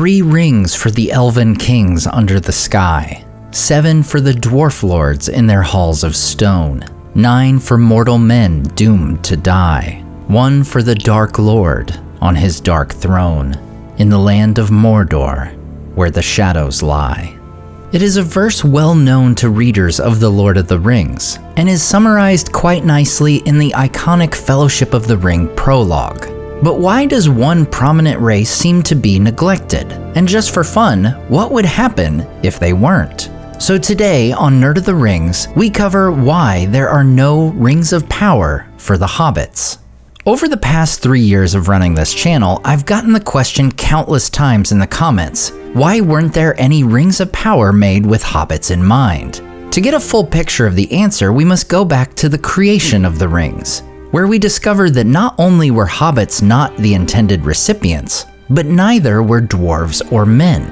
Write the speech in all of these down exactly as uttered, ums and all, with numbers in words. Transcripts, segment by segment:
three rings for the elven kings under the sky, seven for the dwarf lords in their halls of stone, nine for mortal men doomed to die, one for the Dark Lord on his dark throne, in the land of Mordor, where the shadows lie. It is a verse well known to readers of The Lord of the Rings, and is summarized quite nicely in the iconic Fellowship of the Ring prologue. But why does one prominent race seem to be neglected? And just for fun, what would happen if they weren't? So today on Nerd of the Rings, we cover why there are no Rings of Power for the Hobbits. Over the past three years of running this channel, I've gotten the question countless times in the comments, why weren't there any Rings of Power made with Hobbits in mind? To get a full picture of the answer, we must go back to the creation of the rings, where we discovered that not only were Hobbits not the intended recipients, but neither were dwarves or men.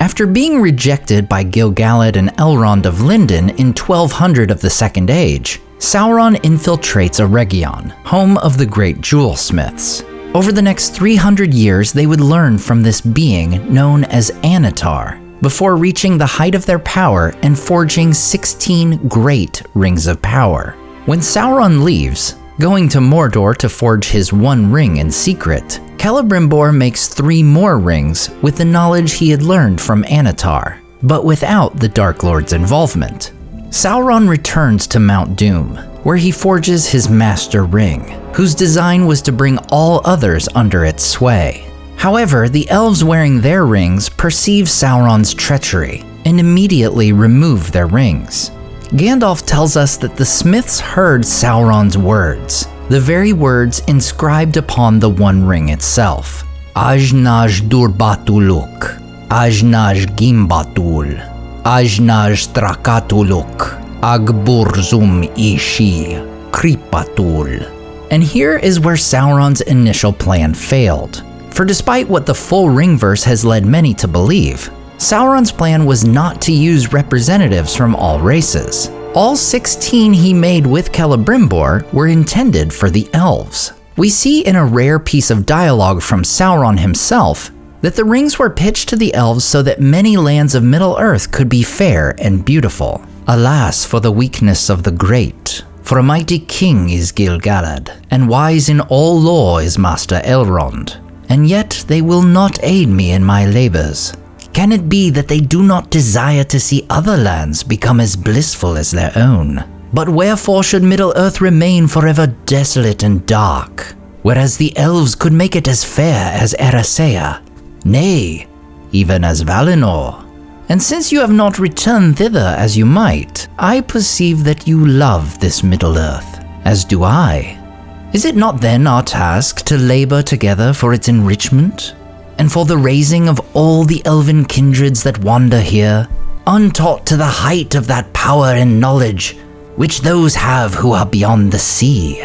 After being rejected by Gil-galad and Elrond of Lindon in twelve hundred of the Second Age, Sauron infiltrates Eregion, home of the great jewel smiths. Over the next three hundred years, they would learn from this being known as Annatar, before reaching the height of their power and forging sixteen great Rings of Power. When Sauron leaves, going to Mordor to forge his one ring in secret, Celebrimbor makes three more rings with the knowledge he had learned from Annatar, but without the Dark Lord's involvement. Sauron returns to Mount Doom, where he forges his master ring, whose design was to bring all others under its sway. However, the elves wearing their rings perceive Sauron's treachery and immediately remove their rings. Gandalf tells us that the smiths heard Sauron's words, the very words inscribed upon the One Ring itself. Ajnaj Durbatuluk, Ajnaj Gimbatul, Ajnaj Strakatuluk, Agburzum Ishi, Kripatul. And here is where Sauron's initial plan failed. For despite what the full ring verse has led many to believe, Sauron's plan was not to use representatives from all races. All sixteen he made with Celebrimbor were intended for the elves. We see in a rare piece of dialogue from Sauron himself that the rings were pitched to the elves so that many lands of Middle-earth could be fair and beautiful. Alas for the weakness of the great, for a mighty king is Gil-galad, and wise in all law is Master Elrond, and yet they will not aid me in my labors. Can it be that they do not desire to see other lands become as blissful as their own? But wherefore should Middle-earth remain forever desolate and dark, whereas the elves could make it as fair as Eressëa? Nay, even as Valinor. And since you have not returned thither as you might, I perceive that you love this Middle-earth, as do I. Is it not then our task to labor together for its enrichment, and for the raising of all the elven kindreds that wander here, untaught to the height of that power and knowledge which those have who are beyond the sea?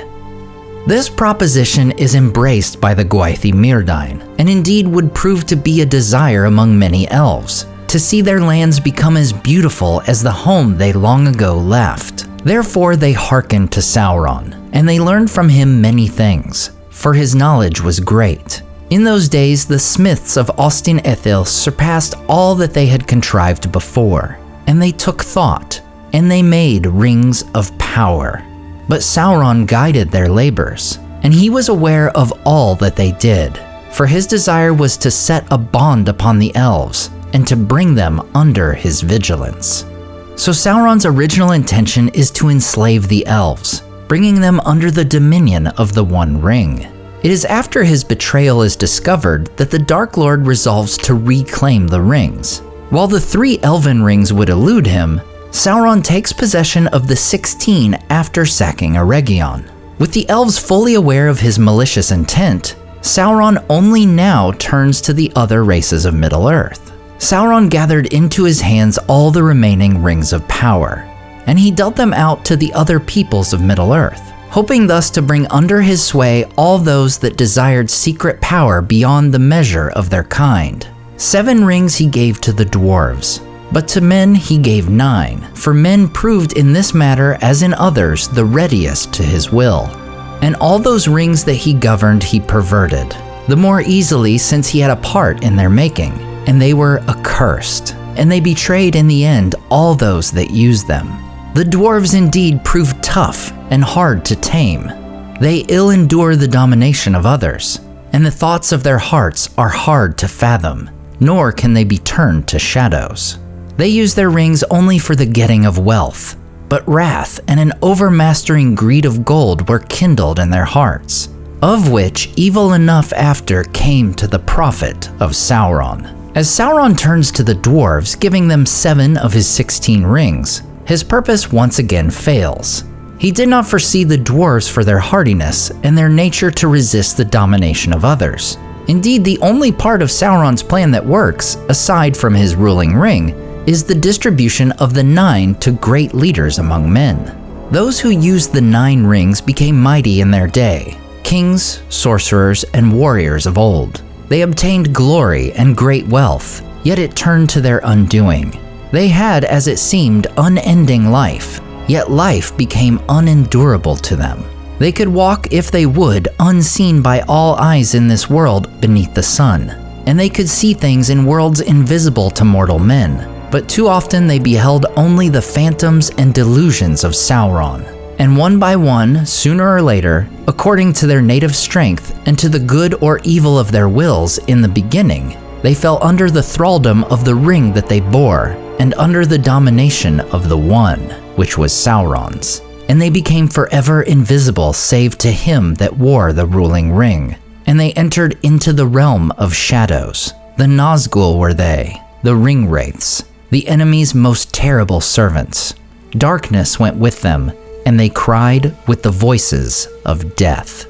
This proposition is embraced by the Gwaithi Mirdain, and indeed would prove to be a desire among many elves, to see their lands become as beautiful as the home they long ago left. Therefore they hearkened to Sauron, and they learned from him many things, for his knowledge was great. In those days, the smiths of Ost-in-Edhil surpassed all that they had contrived before, and they took thought, and they made Rings of Power. But Sauron guided their labors, and he was aware of all that they did, for his desire was to set a bond upon the elves and to bring them under his vigilance. So Sauron's original intention is to enslave the elves, bringing them under the dominion of the One Ring. It is after his betrayal is discovered that the Dark Lord resolves to reclaim the rings. While the three elven rings would elude him, Sauron takes possession of the sixteen after sacking Eregion. With the elves fully aware of his malicious intent, Sauron only now turns to the other races of Middle-earth. Sauron gathered into his hands all the remaining Rings of Power, and he dealt them out to the other peoples of Middle-earth, hoping thus to bring under his sway all those that desired secret power beyond the measure of their kind. Seven rings he gave to the dwarves, but to men he gave nine, for men proved in this matter, as in others, the readiest to his will. And all those rings that he governed he perverted, the more easily since he had a part in their making, and they were accursed, and they betrayed in the end all those that used them. The dwarves indeed proved tough and hard to tame. They ill endure the domination of others, and the thoughts of their hearts are hard to fathom, nor can they be turned to shadows. They use their rings only for the getting of wealth, but wrath and an overmastering greed of gold were kindled in their hearts, of which evil enough after came to the prophet of Sauron. As Sauron turns to the dwarves, giving them seven of his sixteen rings, his purpose once again fails. He did not foresee the dwarves for their hardiness and their nature to resist the domination of others. Indeed, the only part of Sauron's plan that works, aside from his ruling ring, is the distribution of the nine to great leaders among men. Those who used the nine rings became mighty in their day, kings, sorcerers, and warriors of old. They obtained glory and great wealth, yet it turned to their undoing. They had, as it seemed, unending life, yet life became unendurable to them. They could walk, if they would, unseen by all eyes in this world beneath the sun, and they could see things in worlds invisible to mortal men, but too often they beheld only the phantoms and delusions of Sauron. And one by one, sooner or later, according to their native strength and to the good or evil of their wills in the beginning, they fell under the thraldom of the ring that they bore, and under the domination of the One, which was Sauron's. And they became forever invisible save to him that wore the ruling ring. And they entered into the realm of shadows. The Nazgûl were they, the Ringwraiths, the enemy's most terrible servants. Darkness went with them, and they cried with the voices of death.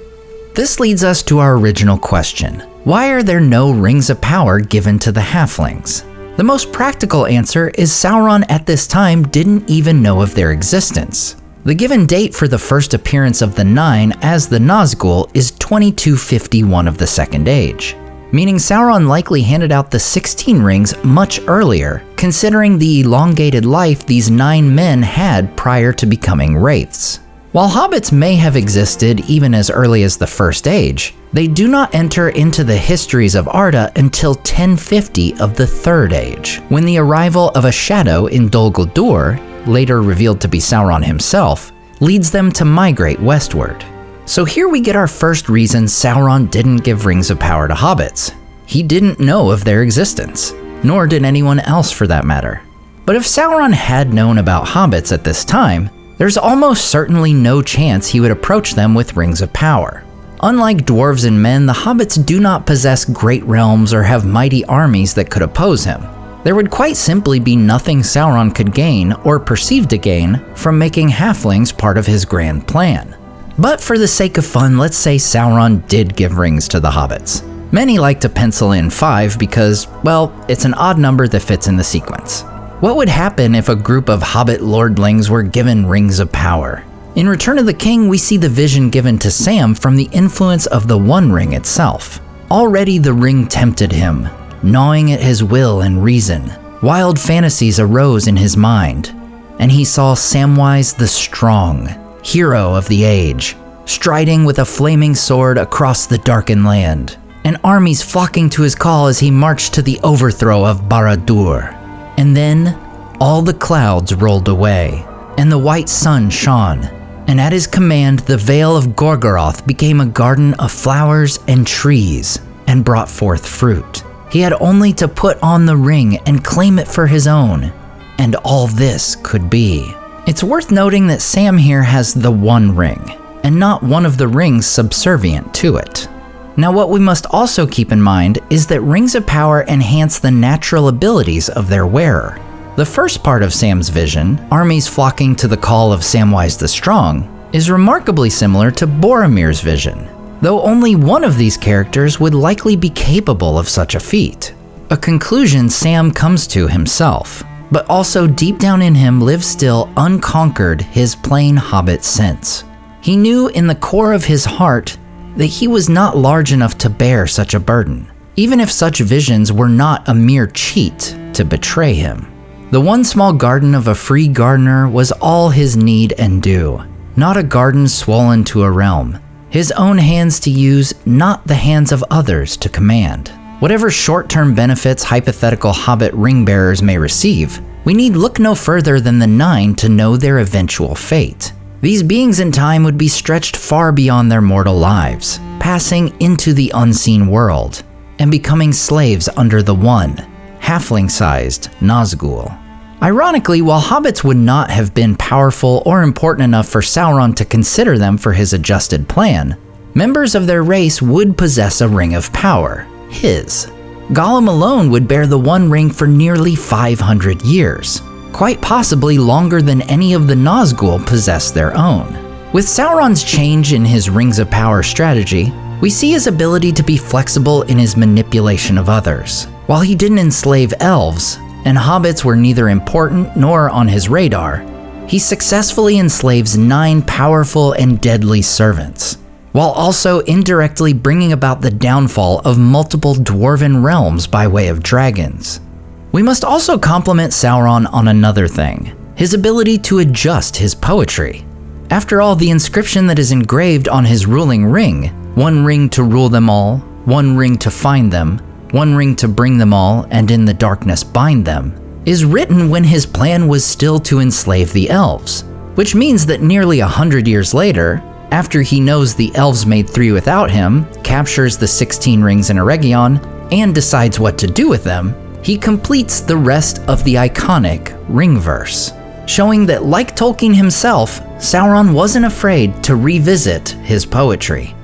This leads us to our original question. Why are there no rings of power given to the halflings? The most practical answer is Sauron at this time didn't even know of their existence. The given date for the first appearance of the Nine as the Nazgûl is twenty-two fifty-one of the Second Age, meaning Sauron likely handed out the sixteen rings much earlier, considering the elongated life these nine men had prior to becoming wraiths. While hobbits may have existed even as early as the First Age, they do not enter into the histories of Arda until ten fifty of the Third Age, when the arrival of a shadow in Dol Guldur, later revealed to be Sauron himself, leads them to migrate westward. So here we get our first reason Sauron didn't give rings of power to hobbits. He didn't know of their existence, nor did anyone else for that matter. But if Sauron had known about hobbits at this time, there's almost certainly no chance he would approach them with rings of power. Unlike dwarves and men, the hobbits do not possess great realms or have mighty armies that could oppose him. There would quite simply be nothing Sauron could gain, or perceived to gain, from making halflings part of his grand plan. But for the sake of fun, let's say Sauron did give rings to the hobbits. Many like to pencil in five because, well, it's an odd number that fits in the sequence. What would happen if a group of hobbit lordlings were given rings of power? In Return of the King, we see the vision given to Sam from the influence of the One Ring itself. Already the ring tempted him, gnawing at his will and reason. Wild fantasies arose in his mind, and he saw Samwise the Strong, hero of the age, striding with a flaming sword across the darkened land, and armies flocking to his call as he marched to the overthrow of Barad-dûr. And then all the clouds rolled away, and the white sun shone, and at his command the vale of Gorgoroth became a garden of flowers and trees, and brought forth fruit. He had only to put on the ring and claim it for his own, and all this could be. It's worth noting that Sam here has the One Ring, and not one of the rings subservient to it. Now what we must also keep in mind is that rings of power enhance the natural abilities of their wearer. The first part of Sam's vision, armies flocking to the call of Samwise the Strong, is remarkably similar to Boromir's vision, though only one of these characters would likely be capable of such a feat, a conclusion Sam comes to himself. But also deep down in him lives still unconquered his plain hobbit sense. He knew in the core of his heart that he was not large enough to bear such a burden, even if such visions were not a mere cheat to betray him. The one small garden of a free gardener was all his need and due, not a garden swollen to a realm, his own hands to use, not the hands of others to command. Whatever short-term benefits hypothetical Hobbit ringbearers may receive, we need look no further than the Nine to know their eventual fate. These beings in time would be stretched far beyond their mortal lives, passing into the unseen world, and becoming slaves under the One, halfling-sized Nazgûl. Ironically, while hobbits would not have been powerful or important enough for Sauron to consider them for his adjusted plan, members of their race would possess a ring of power, his. Gollum alone would bear the One Ring for nearly five hundred years, quite possibly longer than any of the Nazgûl possessed their own. With Sauron's change in his Rings of Power strategy, we see his ability to be flexible in his manipulation of others. While he didn't enslave elves, and hobbits were neither important nor on his radar, he successfully enslaves nine powerful and deadly servants, while also indirectly bringing about the downfall of multiple dwarven realms by way of dragons. We must also compliment Sauron on another thing, his ability to adjust his poetry. After all, the inscription that is engraved on his ruling ring, one ring to rule them all, one ring to find them, one ring to bring them all, and in the darkness bind them, is written when his plan was still to enslave the elves, which means that nearly a hundred years later, after he knows the elves made three without him, captures the sixteen rings in Eregion, and decides what to do with them, he completes the rest of the iconic Ringverse, showing that, like Tolkien himself, Sauron wasn't afraid to revisit his poetry.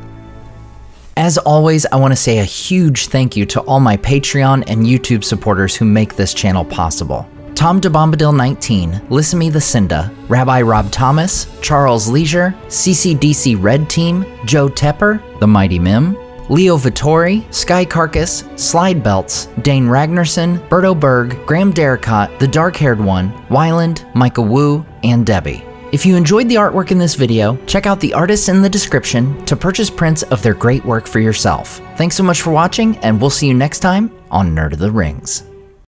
As always, I want to say a huge thank you to all my Patreon and YouTube supporters who make this channel possible. Tom de Bombadil nineteen, Listen Me the Cinda, Rabbi Rob Thomas, Charles Leisure, C C D C Red Team, Joe Tepper, The Mighty Mim, Leo Vittori, Sky Carcass, Slide Belts, Dane Ragnarsson, Berto Berg, Graham Derricott, The Dark Haired One, Wyland, Micah Wu, and Debbie. If you enjoyed the artwork in this video, check out the artists in the description to purchase prints of their great work for yourself. Thanks so much for watching, and we'll see you next time on Nerd of the Rings.